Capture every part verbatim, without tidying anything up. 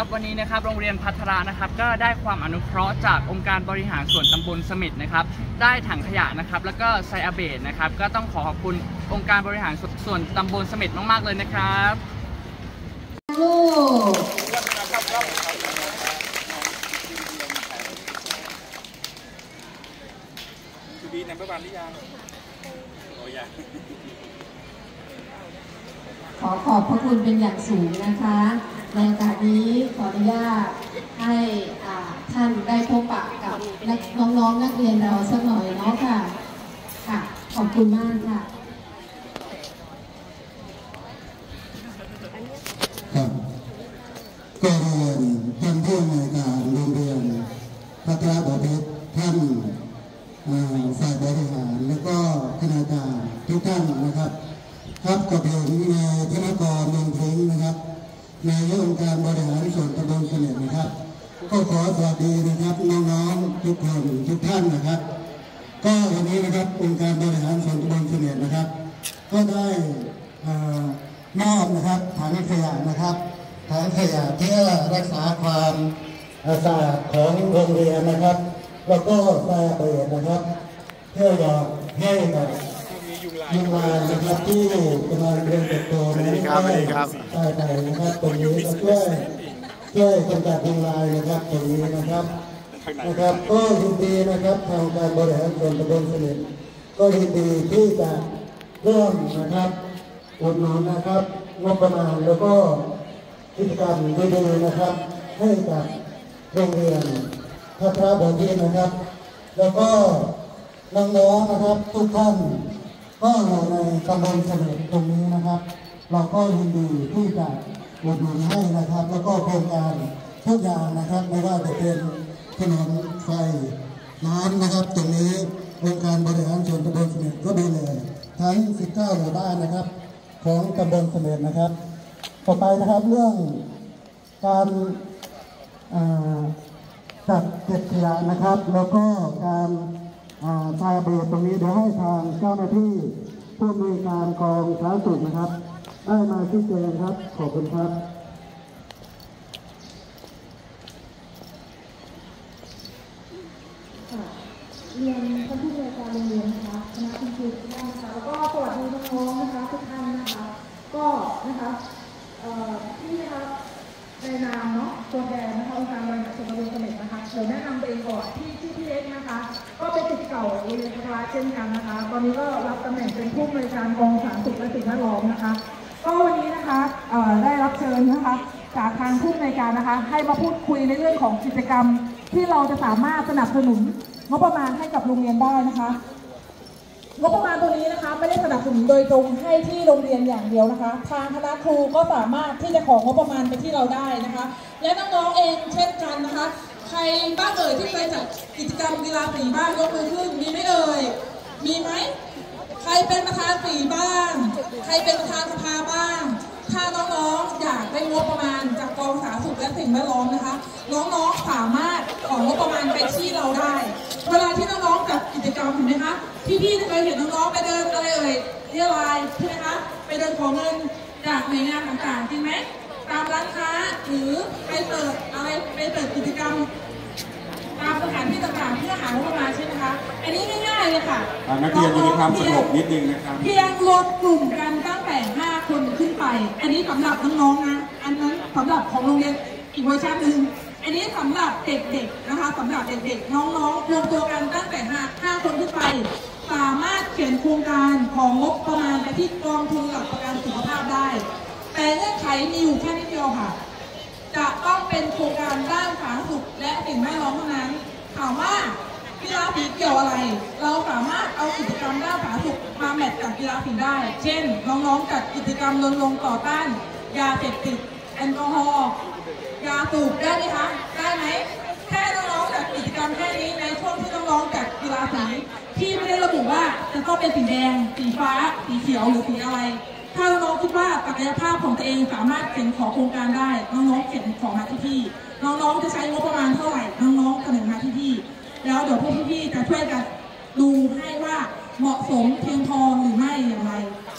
ครับวันนี้นะครับโรงเรียนภัทรานะครับก็ได้ความอนุเคราะห์จากองค์การบริหารส่วนตำบลเสม็ดนะครับได้ถังขยะนะครับแล้วก็ไซอาเบตนะครับก็ต้องขอขอบคุณองค์การบริหารส่วนตำบลเสม็ดมากๆเลยนะครับคือดีนัมเบอร์วันหรือยังโอ้ยขอขอบพระคุณเป็นอย่างสูงนะคะในโอกาสนี้ขออนุญาตให้ท่านได้พบปะกับน้องๆนักเรียนเราสักหน่อยเนาะค่ะค่ะขอบคุณมากค่ะครับก็ท่านผู้อำนวยการโรงเรียนภัทราบพิตรท่านฝ่ายบริหารและก็คณาจารย์ทุกท่านนะครับครับกับผมนายธนกร นนท์พงษ์นะครับนายกองค์การบริหารส่วนตำบลเสม็ดนะครับก็ขอสวัสดีนะครับน้องๆทุกคนทุกท่านนะครับก็วันนี้นะครับองค์การบริหารส่วนตำบลเสม็ดนะครับก็ได้มอบนะครับถังขยะนะครับถังขยะเพื่อรักษาความสะอาดของโรงเรียนนะครับแล้วก็สะอาดนะครับเพื่อหลอกให้ยุงลายนะครับที่กำลังเรียนเติบโตในภาคใต้นะครับตรงนี้ช่วยช่วยกำจัดยุงลายนะครับตรงนี้นะครับนะครับก็ยินดีนะครับทางการบริหารส่วนตำบลเสม็ดก็ยินดีที่จะร่วมนะครับอุดหนุนนะครับงบประมาณแล้วก็กิจกรรมดีๆนะครับให้กับโรงเรียนภัทราบพิตรนะครับแล้วก็น้องๆนะครับทุกท่านก็ในตำบลเสม็ดตรงนี้นะครับเราก็ยินดีที่จะอุดหนุนให้นะครับแล้วก็โครงการทุกอย่างนะครับไม่ว่าจะเป็นถนนไฟน้ำนะครับตรงนี้องค์การบริหารส่วนตำบลเสม็ดก็ดูแลทั้งสิบเก้าหมู่บ้านนะครับของตำบลเสม็ดนะครับต่อไปนะครับเรื่องการจัดเก็บขยะนะครับแล้วก็การทรายเบรตรงนี้เดี๋ยวให้ทางเจ้าหน้าที่ผู้มีการกองสาธารณสุขนะครับได้มาชี้แจงครับขอบคุณครับเรียนท่านผู้บริการเรียนนะคะคณะคุณครูทุกท่านนะคะแล้วก็สวัสดีน้องๆนะคะทุกท่านนะคะก็นะคะที่นะคะในนามเนาะตัวแทนนะคะองค์การบริหารส่วนตำบลเสม็ดนะคะเดี๋ยวแนะนำตัวเองก่อนที่ที่พี่เล็กนะคะก็เป็นศิษย์เก่าโรงเรียนภัทราเช่นกันนะคะตอนนี้ก็รับตำแหน่งเป็นผู้อำนวยการกองสาธารณสุขและสิ่งแวดล้อมนะคะก็วันนี้นะคะได้รับเชิญนะคะจากทางผู้อำนวยการนะคะให้มาพูดคุยในเรื่องของกิจกรรมที่เราจะสามารถสนับสนุนงบประมาณให้กับโรงเรียนได้นะคะงบประมาณตัวนี้นะคะไม่ได้สนับสนุนโดยตรงให้ที่โรงเรียนอย่างเดียวนะคะทางคณะครูก็สามารถที่จะของงบประมาณไปที่เราได้นะคะและน้องๆเองเช่นกันนะคะใครบ้างเอ่ยที่เคยจัดกิจกรรมกีฬาฝีบ้างยกมือขึ้นมีไหมเอ่ยมีไหมใครเป็นประธานฝีบ้างใครเป็นประธานสภาบ้างถ้าน้องๆอยากได้งบประมาณจากกองสาธารณสุขและสิ่งแวดล้อมนะคะน้องๆสามารถของงบประมาณไปที่เราได้เวลาที่น้องๆจัดกิจกรรมเห็นไหมคะพี่ๆเคยเห็นน้องๆไปเดินอะไรเอ่ยเรียลายใช่ไหมคะไปเดินขอเงินจากหน่วยงานต่างๆจริงไหมตามร้านค้าหรือไปเปิดอะไรไปเปิดกิจกรรมตามสถานที่ต่างๆเพื่อหางบประมาณใช่ไหมคะอันนี้ง่ายๆเลยค่ะนักเรียนมีความสงบนิดนึงนะครับเพียงรวมกลุ่มกันตั้งแต่ห้าคนขึ้นไปอันนี้สำหรับน้องๆนะอันนั้นสำหรับของโรงเรียนอีกเวอร์ชันหนึ่งอันนี้สำหรับเด็กๆนะคะสำหรับเด็กๆน้องๆรวมตัวกันตั้งแต่ห้าคนขึ้นไปสามารถเขียนโครงการของงบประมาณไปที่กองทุนหลักประกันสุขภาพได้แต่เงื่อนไขมีอยู่แค่นิดเดียวค่ะจะต้องเป็นโครงการด้านสาธารณสุขและสิ่งแวดล้อมเท่านั้นถามว่ากีฬาฝีเกี่ยวอะไรเราสามารถเอากิจกรรมด้านสาธารณสุขมาแมทกับกีฬาฝีได้เช่นน้องๆจัดกิจกรรมรณรงค์ต่อต้านยาเสพติดแอลกอฮอล์ยาสูบได้ไหมคะได้ไหมแค่น้องๆจัดกิจกรรมแค่นี้ในช่วงที่น้องๆจัดกีฬาสีที่ไม่ได้ระบุว่าจะต้องเป็นสีแดงสีฟ้าสีเขียวหรือสีอะไรถ้าน้องคิดว่าศักยภาพของตัวเองสามารถเขียนขอโครงการได้น้องๆเขียนขอมาที่พี่น้องๆจะใช้งบประมาณเท่าไหร่น้องๆเสนอมาที่พี่แล้วเดี๋ยวพวกพี่ๆจะช่วยกันดูให้ว่าเหมาะสมเพียงพอหรือไม่อย่างไร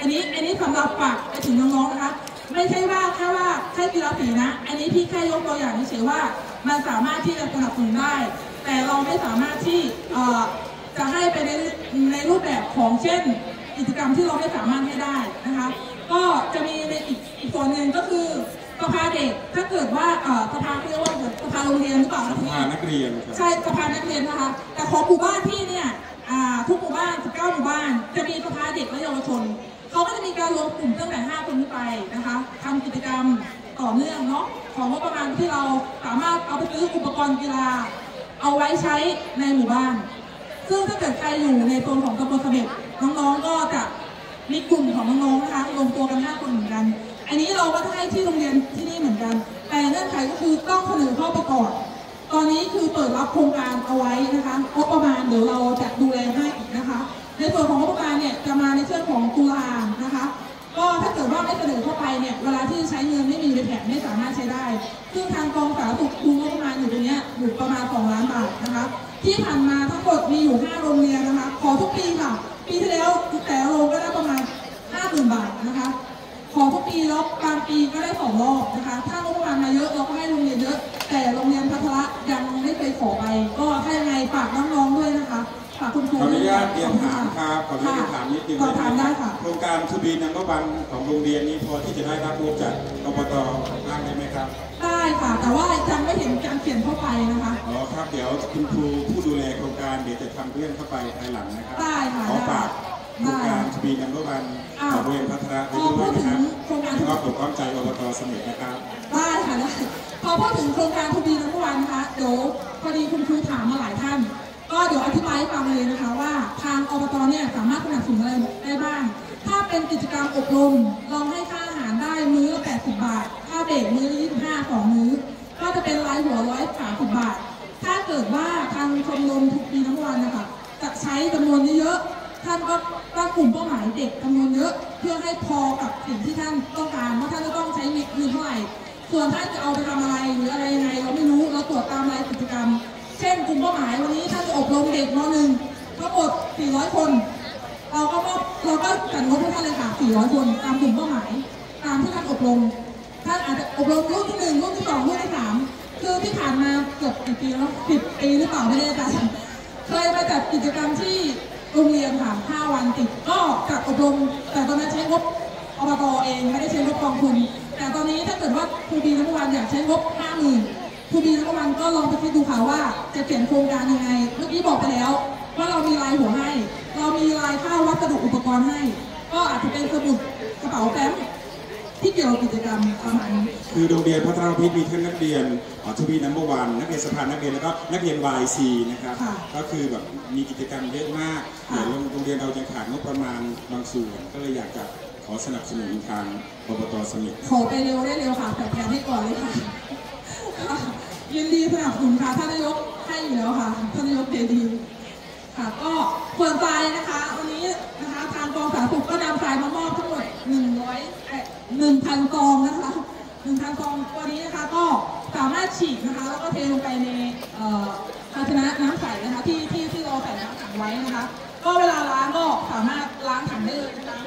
อันนี้อันนี้สำหรับฝากไปถึงน้องๆนะคะ ไม่ใช่ว่าแค่ว่าใช่กีฬาสีนะอันนี้พี่แค่ยกตัวอย่างเฉยๆว่ามันสามารถที่จะสนับสนุนได้แต่เราไม่สามารถที่จะให้ไปในในรูปแบบของเช่นกิจกรรมที่เราไม่สามารถให้ได้นะคะก็จะมีในอีกอีกส่วนหนึ่งก็คือสภาเด็กถ้าเกิดว่าสภาเรียกว่าสภาโรงเรียนหรือเปล่าสภานักเรียนใช่สภานักเรียนนะคะแต่ของหมู่บ้านที่เนี่ยทุกหมู่บ้านสิบเก้าหมู่บ้านจะมีสภาเด็กและเยาวชนเขาก็จะมีการรวมกลุ่มตั้งแต่ห้าคนขึ้นไปนะคะทำกิจกรรมต่อเนื่องเนาะของงบประมาณที่เราสามารถเอาไปซื้ออุปกรณ์กีฬาเอาไว้ใช้ในหมู่บ้านซึ่งถ้าเกิดใครอยู่ในโซนของตำบลเสม็ดน้องๆก็จะมีกลุ่มของน้องๆนะคะรวมตัวกันห้าคนเหมือนกันอันนี้เราก็ให้ที่โรงเรียนที่นี่เหมือนกันแต่เงื่อนไขก็คือต้องเสนอเข้าประกอบตอนนี้คือเปิดรับโครงการเอาไว้นะคะงบประมาณเดี๋ยวเราจะดูแลให้อีกนะคะในส่วนของงบประมาณเนี่ยจะมาในเชิงของตุลานะคะก็ถ้าเกิดว่าไม่เสนอเข้าไปเนี่ยเวลาที่ใช้เงินไม่มีในแผนไม่สามารถใช้ได้ซึ่งทางกองสาธารณสุขดูงบประมาณอยู่ตรงนี้อยู่ประมาณสองล้านบาทนะคะที่ผ่านมาทั้งหมดมีอยู่ห้าโรงเรียนนะคะขอทุกปีค่ะปีที่แล้วแต่โรงก็ได้ประมาณ ห้าหมื่น บาทนะคะขอทุกปีแล้วบางปีก็ได้สองรอบนะคะถ้างบประมาณมาเยอะเราก็ให้โรงเรียนเยอะแต่โรงเรียนพัฒระยังไม่เคยขอไปก็ให้ไงฝากน้องๆด้วยนะคะฝากคุณครูขออนุญาตเรียนถามครับขออนุญาตถามนิดนึงนะครับโครงการทุบีนังกบันของโรงเรียนนี้พอที่จะได้รับงบจากอบต.บ้างได้ไหมครับได้ค่ะแต่ว่าจำไม่เห็นการเขียนเข้าไปนะคะอ๋อครับเดี๋ยวคุณครูผู้ดูแลโครงการเดี๋ยวจะทำเรื่องเข้าไปภายหลังนะครับได้ค่ะขอฝากโครงการทุบีนังกบันของโรงเรียนพัฒระด้วยนะครับก็ขอความใจอบต.เสม็ดนะครับได้ค่ะพอพูดถึงโครงการทุบีนังกบันนะคะเดี๋ยวพอดีคุณครูถามมาหลายท่านก็เดี๋ยวอธิบายให้ฟังเลยนะคะว่าทางอบตเนี่ยสามารถสนับสนุนอะไรได้บ้างถ้าเป็นกิจกรรมอบรมเราให้ค่าอาหารได้มื้อละแปดสิบบาทค่าเบรกมื้อละยี่สิบห้า สองมื้อก็จะเป็นรายหัวหนึ่งร้อยสามสิบบาทถ้าเกิดว่าทางชมรมทุกปีทั้งวันนะคะจะใช้จำนวนเยอะท่านก็ตั้งกลุ่มเป้าหมายเด็กจำนวนเยอะเพื่อให้พอกับสิ่งที่ท่านต้องการว่าท่านจะต้องใช้เม็ดเงินเท่าไหร่ส่วนท่านจะเอาไปทำอะไรหรืออะไรยังไงเราไม่รู้เราตรวจตามรายกิจกรรมเช่นกลุ่มเป้าหมายวันนี้ท่านจะอบรมเด็กม.หนึ่งทั้งหมดสี่ร้อยคนเราก็เราก็จัดงบให้ท่านเลยค่ะสี่ร้อยคนตามกลุ่มเป้าหมายตามที่ท่านอบรมท่านอาจจะอบรมรุ่นที่หนึ่งรุ่นที่สองรุ่นที่สามคือที่ผ่านมาเกือบกี่ปีแล้วสิบปีหรือเปล่าไม่แน่ใจเคยมาจัดกิจกรรมที่โรงเรียนค่ะห้าวันติดก็จัดอบรมแต่ตอนนั้นใช้งบอบต.เองไม่ได้ใช้งบกองทุนแต่ตอนนี้ถ้าเกิดว่าครูบีทั้งวันอยากใช้งบ ห้าหมื่นครูบีนักบันก็ลองไปคิดดูค่ะว่าจะเปลี่ยนโครงการยังไงเมื่อกี้บอกไปแล้วว่าเรามีรายหัวให้เรามีรายค่าวัสดุอุปกรณ์ให้ก็อาจจะเป็นสมุดกระเป๋าแฟ้มที่เกี่ยวกับกิจกรรมประมาณนี้คือโรงเรียนพัฒนาพิทมีทั้งนักเรียนอ๋อทวีนัมเบอร์วันนักเรียนสภานักเรียนแล้วก็นักเรียน วาย ซี นะครับก็คือแบบมีกิจกรรมเยอะมากเดี๋ยวโรงเรียนเราจะขาดงบประมาณบางส่วนก็เลยอยากจะขอสนับสนุนทางอบต.เสม็ดขอไปเร็วได้เร็วค่ะแต่แทนให้ก่อนเลยค่ะยินดีสนับสนุนค่ะท่านนายกให้อยู่แล้วค่ะท่านนายกเจดีค่ะก็ส่วนทรายนะคะวันนี้นะคะทางกองสาธารณสุขก็นำทรายมามอบทั้งหมดหนึ่งร้อยหนึ่งพันกองนะคะหนึ่งพันกองวันนี้นะคะก็สามารถฉีดนะคะแล้วก็เทลงไปในภาชนะน้ำใสนะคะที่ที่ที่เราใส่น้ำถังไว้นะคะก็เวลาล้างก็สามารถล้างถังได้เลยนะคะ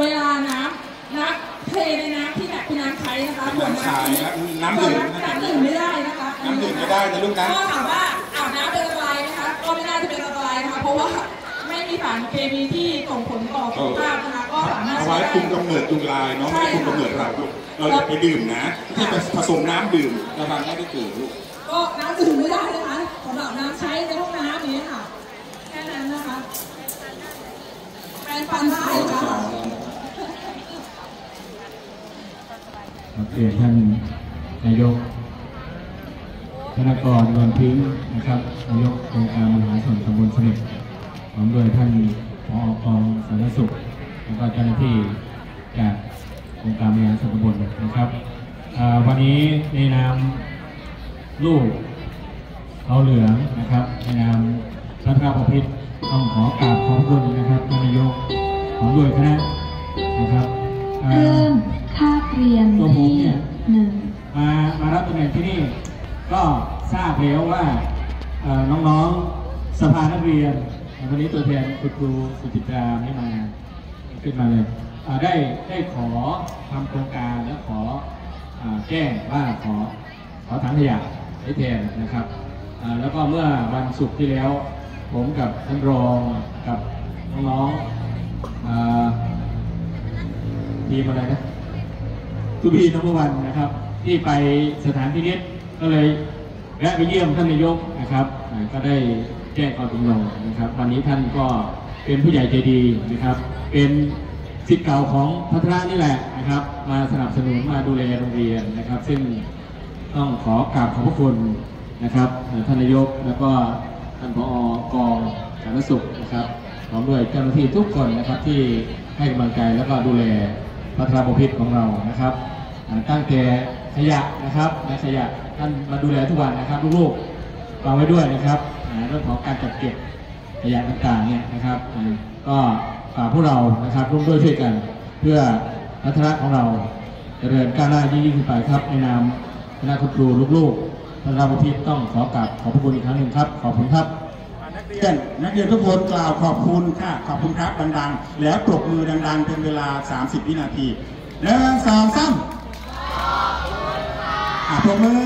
เวลาน้ำน้ำเทในน้ำที่แบบเป็นน้ำใช้นะคะขวดน้ำน้ำดื่มน้ำดื่มไม่ได้นะคะน้ำดื่มไม่ได้นะลูกนะก็ถามว่าอาบน้ำเป็นอันตรายนะคะก็ไม่น่าจะเป็นอันตรายนะคะเพราะว่าไม่มีสารเคมีที่ส่งผลต่อสุขภาพนะคะก็สามารถเอาไว้คุมกำเนิดยุงลายเนาะไม่คุมกำเนิดเราเราอย่าไปดื่มนะที่ผสมน้ำดื่มระวังไม่ได้ดื่มลูกก็น้ำดื่มไม่ได้นะคะสำหรับน้ำใช้ในห้องน้ำนี้ค่ะแค่นั้นนะคะแปรงฟันได้ค่ะเรียนท่านนายกธนกร นวลพิงค์นะครับนายกองค์การบริหารส่วนตำบลเสม็ดพร้อมด้วยท่านผอ.กองสาธารณสุขแล้วก็เจ้าหน้าที่จากองค์การบริหารส่วนตำบลนะครับวันนี้ในนามลูกเขาเหลืองนะครับในนามรัฐบาลประพิษต้องขอกราบขอบคุณนะครับท่านนายกขอด้วยคณะนะครับเริ่มคาบเรียนที่หนึ่งมามารับตำแหน่งที่นี่ก็ ทราบแล้วว่าน้องๆสภานักเรียนวันนี้ตัวแทนคุณครูสุจิตราไม่มาขึ้นมาเลยได้ได้ขอทำโครงการและขอแจ้งว่าขอขอถังขยะให้แทนนะครับแล้วก็เมื่อวันศุกร์ที่แล้วผมกับท่านรองกับน้องๆทีมอะไรนะทุบีน้ำวันนะครับที่ไปสถานพินิจก็เลยแวะไปเยี่ยมท่านนายกนะครับก็ได้แจ้งความจริงลงนะครับวันนี้ท่านก็เป็นผู้ใหญ่ใจดีนะครับเป็นศิษย์เก่าของพัฒนานี่แหละนะครับมาสนับสนุนมาดูแลโรงเรียนนะครับซึ่งต้องขอกราบขอบพระคุณนะครับท่านนายกแล้วก็ท่านผอกองสาธารณสุขนะครับพร้อมด้วยเจ้าหน้าที่ทุกคนนะครับที่ให้กำลังใจแล้วก็ดูแลพัฒนาบุพเพของเรานะครับตั้งแต่ขยะนะครับในขยะท่านมาดูแลทุกวันนะครับลูกๆฟังไว้ด้วยนะครับเรื่องของการจัดเก็บขยะต่างๆเนี่ยนะครับก็ฝากพวกเรานะครับร่วมด้วยช่วยกันเพื่อพัฒนาของเราเจริญก้าวหน้ายิ่งขึ้นไปครับในนามคณะครูลูกๆพัฒนาบุพเพต้องขอกราบขอบพระคุณอีกครั้งหนึ่งครับขอบคุณครับนักเรียนทุกคนกล่าวขอบคุณค่ะขอบคุณครับดังๆแล้วปรบมือดังๆเป็นเวลาสามสิบวินาทีหนึ่ง สอง สาม ขอบคุณค่ะปรบมือ